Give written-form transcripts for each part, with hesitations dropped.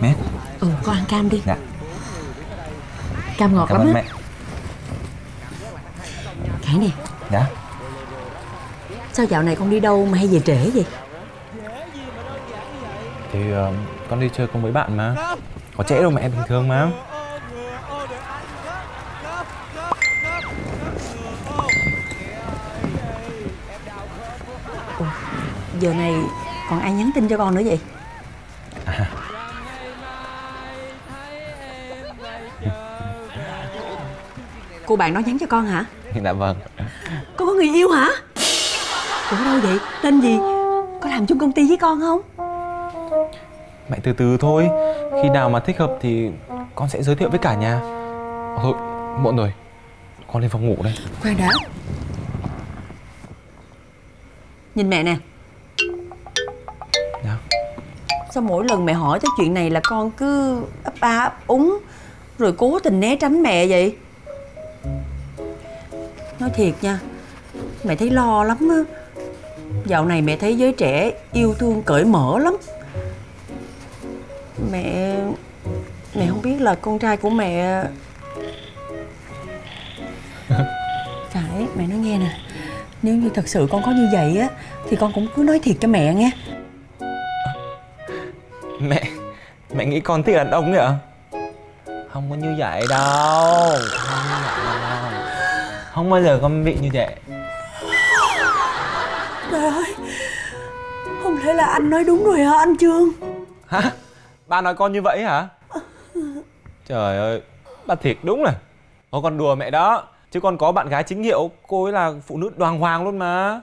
Mẹ. Ừ, con ăn cam đi. Dạ. Cam ngọt lắm á. Khải nè. Dạ. Sao dạo này con đi đâu mà hay về trễ vậy? Thì con đi chơi cùng với bạn mà. Có trễ đâu mẹ, bình thường mà. Ủa, giờ này còn ai nhắn tin cho con nữa vậy? À. Cô bạn nó nhắn cho con hả? Dạ vâng. Con có người yêu hả? Ủa đâu vậy? Tên gì? Có làm chung công ty với con không? Mẹ từ từ thôi. Khi nào mà thích hợp thì con sẽ giới thiệu với cả nhà. Thôi, muộn rồi. Con lên phòng ngủ đây. Khoan đã. Nhìn mẹ nè. Dạ. Sao mỗi lần mẹ hỏi tới chuyện này là con cứ ấp a ấp úng, rồi cố tình né tránh mẹ vậy? Nói thiệt nha, mẹ thấy lo lắm á. Dạo này mẹ thấy giới trẻ yêu thương cởi mở lắm. Mẹ không biết là con trai của mẹ... Phải, mẹ nói nghe nè. Nếu như thật sự con có như vậy á, thì con cũng cứ nói thiệt cho mẹ nghe. Mẹ nghĩ con thích đàn ông vậy? Không có như vậy đâu. Không bao giờ con bị như vậy. Trời ơi, không lẽ là anh nói đúng rồi hả anh Trương? Hả? Ba nói con như vậy hả? Trời ơi, ba thiệt đúng là. Ô, con đùa mẹ đó. Chứ con có bạn gái chính hiệu, cô ấy là phụ nữ đoàng hoàng luôn mà.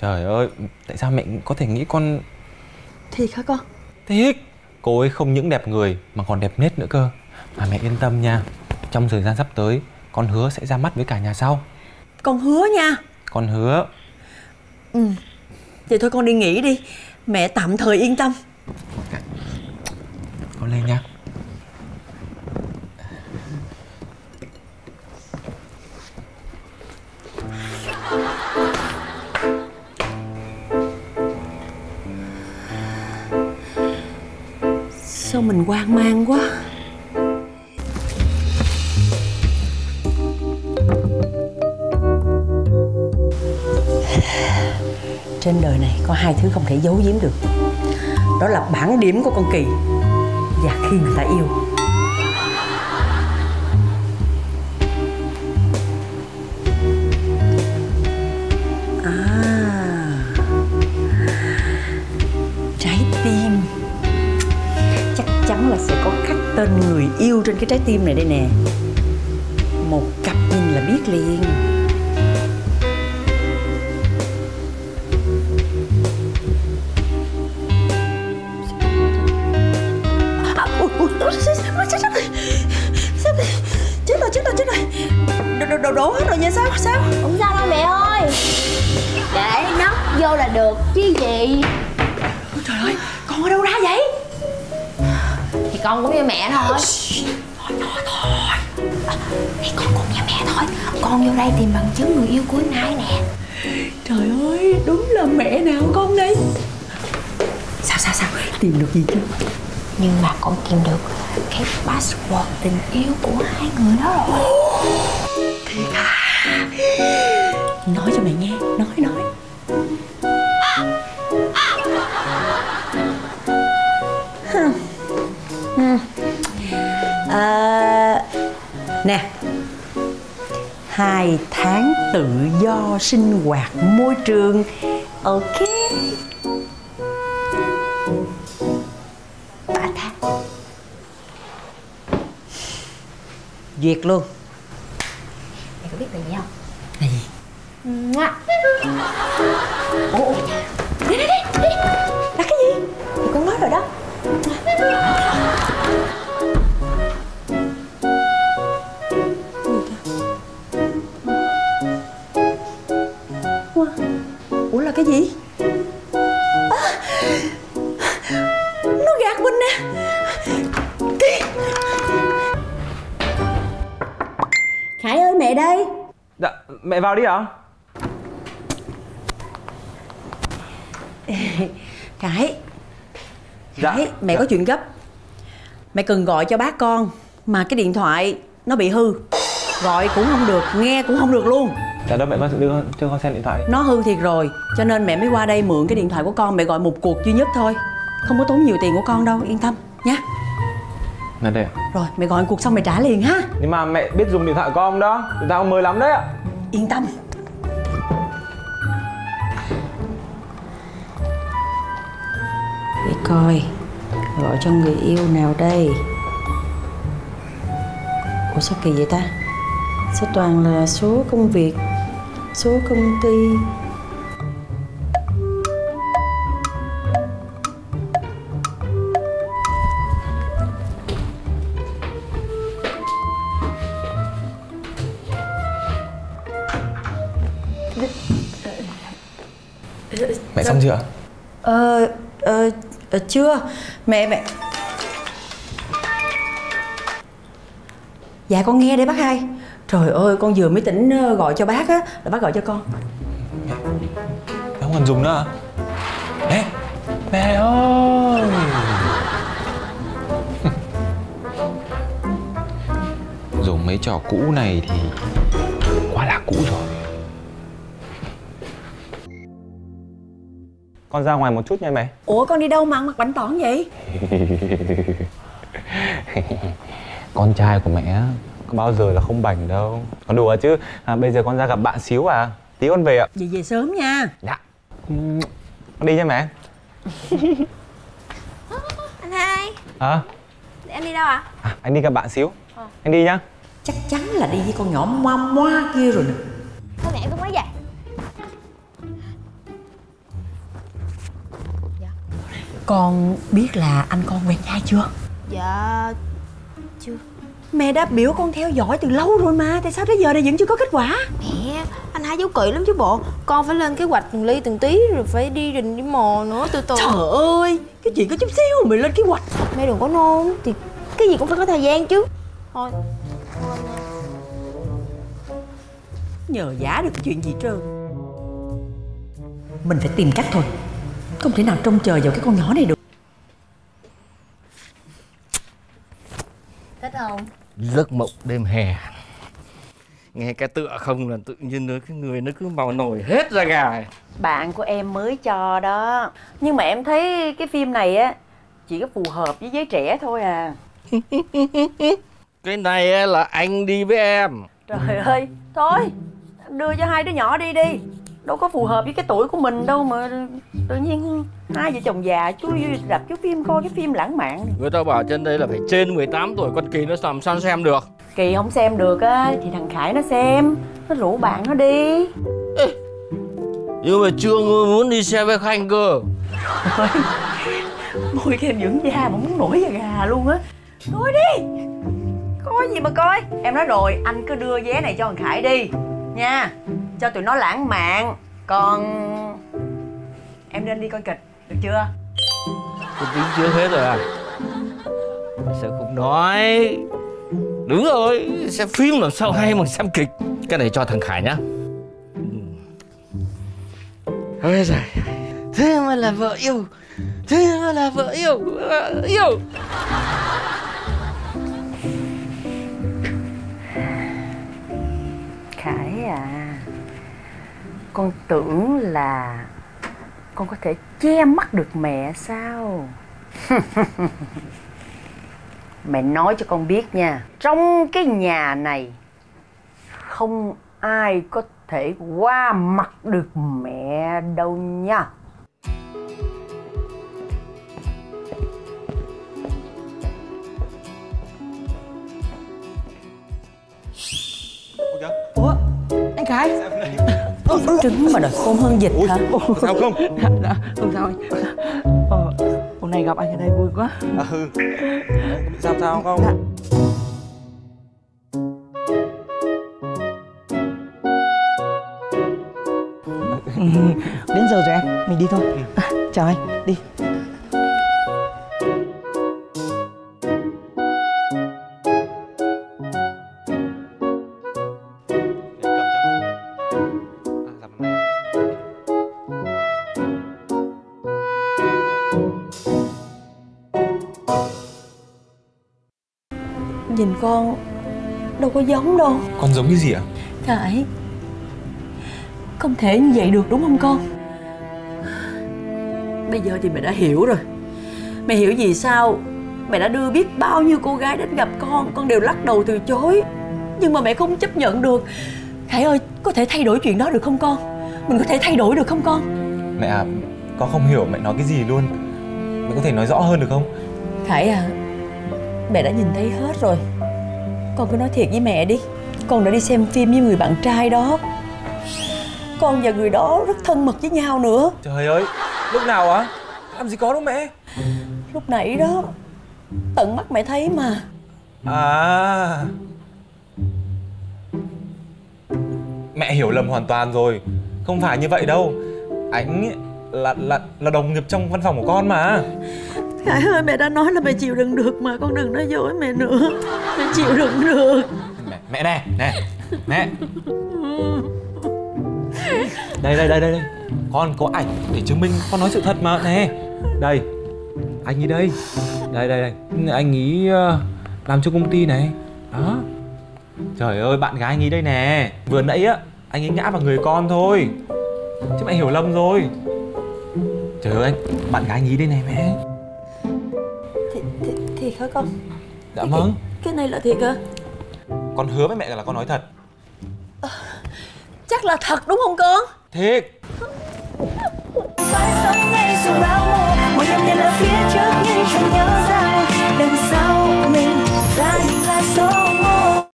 Trời ơi, tại sao mẹ có thể nghĩ con... Thiệt hả con? Thiệt. Cô ấy không những đẹp người mà còn đẹp nết nữa cơ. Mà mẹ yên tâm nha, trong thời gian sắp tới, con hứa sẽ ra mắt với cả nhà sau. Con hứa nha. Con hứa. Ừ, vậy thôi con đi nghỉ đi. Mẹ tạm thời yên tâm. Con lên nha. Sao mình hoang mang quá. Trên đời này có hai thứ không thể giấu giếm được. Đó là bản điểm của con Kỳ và khi người ta yêu. À, trái tim. Chắc chắn là sẽ có khắc tên người yêu trên cái trái tim này đây nè. Một cặp nhìn là biết liền. Đổ hết rồi nha. Sao không sao đâu mẹ ơi, để nắp vô là được chứ gì. Ôi trời ơi, con ở đâu ra vậy? Thì con cũng như mẹ thôi. Thôi thì con cũng như mẹ thôi. Con vô đây tìm bằng chứng người yêu của anh hai nè. Trời ơi, đúng là mẹ nào con đây. Sao tìm được gì chưa? Nhưng mà con tìm được cái password tình yêu của hai người đó rồi. Thiệt hả? Nói cho mày nghe, nói. Nè, 2 tháng tự do sinh hoạt môi trường. Ok. 3 tháng. Duyệt luôn. Biết là gì không? Là gì? Ủa? Đi. Là cái gì? Thì con nói rồi đó. Ủa là cái gì? Nó gạt mình nè. Khải ơi, mẹ đây. Dạ, mẹ vào đi ạ. Khải, dạ, mẹ có chuyện gấp. Mẹ cần gọi cho bác con mà cái điện thoại nó bị hư, gọi cũng không được, nghe cũng không được luôn. Dạ đó, mẹ có đưa cho con xem điện thoại. Nó hư thiệt rồi, cho nên mẹ mới qua đây mượn cái điện thoại của con, mẹ gọi một cuộc duy nhất thôi, không có tốn nhiều tiền của con đâu, yên tâm nhá. Nè đây. Rồi mẹ gọi cuộc xong mẹ trả liền ha. Nhưng mà mẹ biết dùng điện thoại con đó, người ta mới lắm đấy ạ. Yên tâm. Để coi gọi cho người yêu nào đây. Ủa sao kỳ vậy ta? Sao toàn là số công việc, số công ty. Mẹ xong chưa? Chưa. Mẹ. Dạ con nghe đây bác hai. Trời ơi, con vừa mới tỉnh gọi cho bác á, là bác gọi cho con. Mẹ không cần dùng nữa hả? Mẹ! Mẹ ơi! Dùng mấy trò cũ này thì quá là cũ rồi. Con ra ngoài một chút nha mẹ. Ủa con đi đâu mà ăn mặc bánh tỏn vậy? Con trai của mẹ có bao giờ là không bảnh đâu. Con đùa chứ. Bây giờ con ra gặp bạn xíu à. Tí con về ạ. Vậy về sớm nha. Dạ. Con đi nha mẹ. Anh hai. Hả? Anh đi đâu ạ? À, anh đi gặp bạn xíu. Anh đi nhá. Chắc chắn là đi với con nhỏ moa moa kia rồi nè. Thôi mẹ con mới về. Con biết là anh con quen ai chưa? Dạ... chưa. Mẹ đã biểu con theo dõi từ lâu rồi mà, tại sao tới giờ này vẫn chưa có kết quả? Mẹ, anh hai giấu kỹ lắm chứ bộ. Con phải lên kế hoạch từng ly từng tí, rồi phải đi rình đi mò nữa, từ từ. Trời ơi, cái chuyện có chút xíu mà mày lên kế hoạch. Mẹ đừng có nôn, thì cái gì cũng phải có thời gian chứ. Thôi nhờ giả được chuyện gì trơn. Mình phải tìm cách thôi, không thể nào trông chờ vào cái con nhỏ này được. Thích không? Giấc mộng đêm hè. Nghe cái tựa không là tự nhiên nữa, cái người nó cứ màu nổi hết ra gà. Bạn của em mới cho đó. Nhưng mà em thấy cái phim này á chỉ có phù hợp với giới trẻ thôi à. Cái này là anh đi với em. Trời ơi, thôi đưa cho hai đứa nhỏ đi đi. Đâu có phù hợp với cái tuổi của mình đâu mà tự nhiên hai vợ chồng già chú đập chú phim coi cái phim lãng mạn. Người ta bảo trên đây là phải trên 18 tuổi, con Kỳ nó làm sao xem được. Kỳ không xem được á thì thằng Khải nó xem, nó rủ bạn nó đi. Ê, nhưng mà Trương muốn đi xe với Khanh cơ. Môi kem dưỡng da mà muốn nổi da gà luôn á. Thôi đi, coi gì mà coi. Em nói rồi, anh cứ đưa vé này cho thằng Khải đi nha, cho tụi nó lãng mạn, còn em nên đi coi kịch, được chưa? Tôi tính chưa hết rồi à? Sao không nói? Đúng rồi, xem phim làm sao hay mà xem kịch. Cái này cho thằng Khải nhá. Ôi giời, thế mà là vợ yêu, thế mà là vợ yêu, yêu. Khải à, con tưởng là con có thể che mắt được mẹ sao? Mẹ nói cho con biết nha, trong cái nhà này không ai có thể qua mặt được mẹ đâu nha. Ủa, anh Khải? Trứng mà đợi khôn hơn dịch. Ôi, hả? Sao không? Đã, không sao anh. Hôm nay gặp anh ở đây vui quá. Sao sao không? Đã. Đến giờ rồi em, mình đi thôi. Chào anh, đi. nhìn con đâu có giống đâu. Con giống cái gì ạ? Khải, không thể như vậy được đúng không con? Bây giờ thì mày đã hiểu rồi. Mày hiểu vì sao mày đã đưa biết bao nhiêu cô gái đến gặp con đều lắc đầu từ chối. Nhưng mà mẹ không chấp nhận được. Khải ơi, có thể thay đổi chuyện đó được không con? Mình có thể thay đổi được không con? Mẹ à, con không hiểu mẹ nói cái gì luôn. Mẹ có thể nói rõ hơn được không? Khải à, mẹ đã nhìn thấy hết rồi. Con cứ nói thiệt với mẹ đi. Con đã đi xem phim với người bạn trai đó. Con và người đó rất thân mật với nhau nữa. Trời ơi, lúc nào hả? Làm gì có đâu mẹ. Lúc nãy đó, tận mắt mẹ thấy mà. À, mẹ hiểu lầm hoàn toàn rồi. Không phải như vậy đâu. Ảnh là đồng nghiệp trong văn phòng của con mà. Khải ơi, mẹ đã nói là mẹ chịu đựng được mà. Con đừng nói dối mẹ nữa. Mẹ chịu đựng được. Mẹ nè, nè Đây con có ảnh để chứng minh con nói sự thật mà. Nè, đây. Anh ấy đây. Đây anh ấy làm cho công ty này. Đó. Trời ơi, bạn gái anh ấy đây nè. Vừa nãy á, anh ấy ngã vào người con thôi. Chứ mẹ hiểu lầm rồi. Trời ơi, bạn gái anh ấy đây nè mẹ. Thiệt hả con? Dạ vâng. Cái này là thiệt hả? Con hứa với mẹ là con nói thật. Chắc là thật đúng không con? Thiệt.